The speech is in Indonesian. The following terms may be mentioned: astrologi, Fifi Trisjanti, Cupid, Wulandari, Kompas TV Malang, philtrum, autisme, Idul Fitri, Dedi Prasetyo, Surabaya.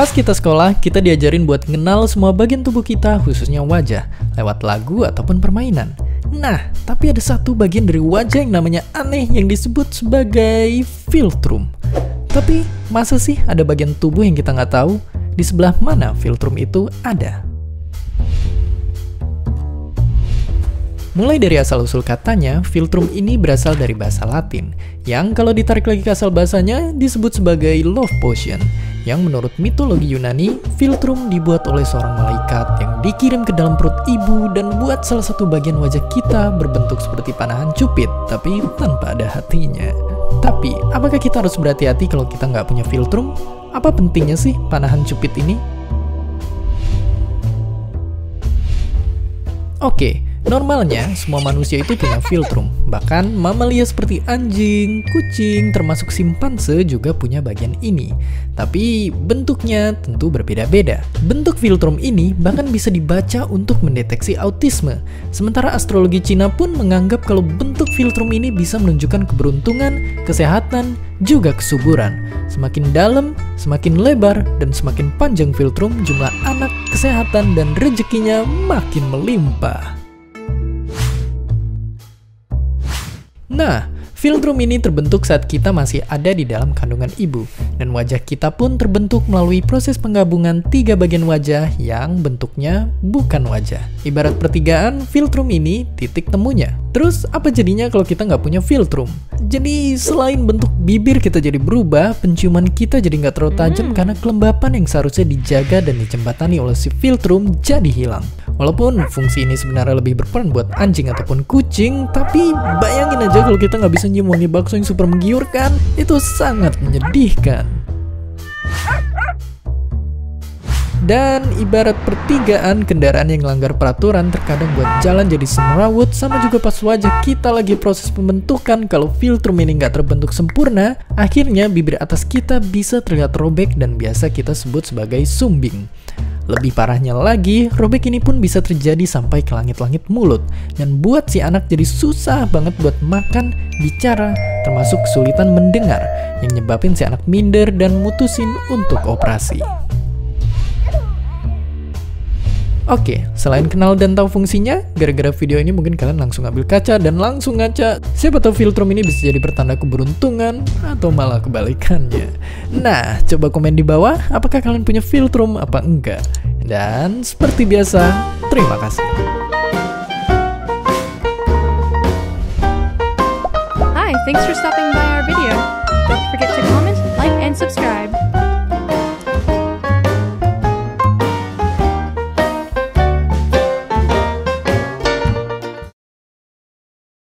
Pas kita sekolah, kita diajarin buat kenal semua bagian tubuh kita, khususnya wajah, lewat lagu ataupun permainan. Nah, tapi ada satu bagian dari wajah yang namanya aneh yang disebut sebagai philtrum. Tapi, masa sih ada bagian tubuh yang kita nggak tahu? Di sebelah mana philtrum itu ada? Mulai dari asal-usul katanya, philtrum ini berasal dari bahasa Latin, yang kalau ditarik lagi ke asal bahasanya disebut sebagai love potion, yang menurut mitologi Yunani, philtrum dibuat oleh seorang malaikat yang dikirim ke dalam perut ibu dan buat salah satu bagian wajah kita berbentuk seperti panahan cupid, tapi tanpa ada hatinya. Tapi, apakah kita harus berhati-hati kalau kita nggak punya philtrum? Apa pentingnya sih panahan cupid ini? Oke. Normalnya, semua manusia itu punya philtrum. Bahkan mamalia seperti anjing, kucing, termasuk simpanse juga punya bagian ini. Tapi bentuknya tentu berbeda-beda. Bentuk philtrum ini bahkan bisa dibaca untuk mendeteksi autisme. Sementara astrologi Cina pun menganggap kalau bentuk philtrum ini bisa menunjukkan keberuntungan, kesehatan, juga kesuburan. Semakin dalam, semakin lebar, dan semakin panjang philtrum, jumlah anak, kesehatan, dan rezekinya makin melimpah. Nah, philtrum ini terbentuk saat kita masih ada di dalam kandungan ibu, dan wajah kita pun terbentuk melalui proses penggabungan tiga bagian wajah yang bentuknya bukan wajah. Ibarat pertigaan, philtrum ini titik temunya. Terus, apa jadinya kalau kita nggak punya philtrum? Jadi, selain bentuk bibir kita jadi berubah, penciuman kita jadi nggak terlalu tajam karena kelembapan yang seharusnya dijaga dan dijembatani oleh si philtrum jadi hilang. Walaupun fungsi ini sebenarnya lebih berperan buat anjing ataupun kucing, tapi bayangin aja kalau kita nggak bisa nyium wangi bakso yang super menggiurkan, itu sangat menyedihkan. Dan ibarat pertigaan, kendaraan yang melanggar peraturan terkadang buat jalan jadi semrawut, sama juga pas wajah kita lagi proses pembentukan. Kalau philtrum ini nggak terbentuk sempurna, akhirnya bibir atas kita bisa terlihat robek dan biasa kita sebut sebagai sumbing. Lebih parahnya lagi, robek ini pun bisa terjadi sampai ke langit-langit mulut dan buat si anak jadi susah banget buat makan, bicara, termasuk kesulitan mendengar yang nyebabin si anak minder dan mutusin untuk operasi. Oke, selain kenal dan tahu fungsinya, gara-gara video ini mungkin kalian langsung ambil kaca dan langsung ngaca. Siapa tahu philtrum ini bisa jadi pertanda keberuntungan atau malah kebalikannya. Nah, coba komen di bawah apakah kalian punya philtrum apa enggak. Dan seperti biasa, terima kasih. Hi, thanks for stopping by our video. Don't forget to comment, like, and subscribe.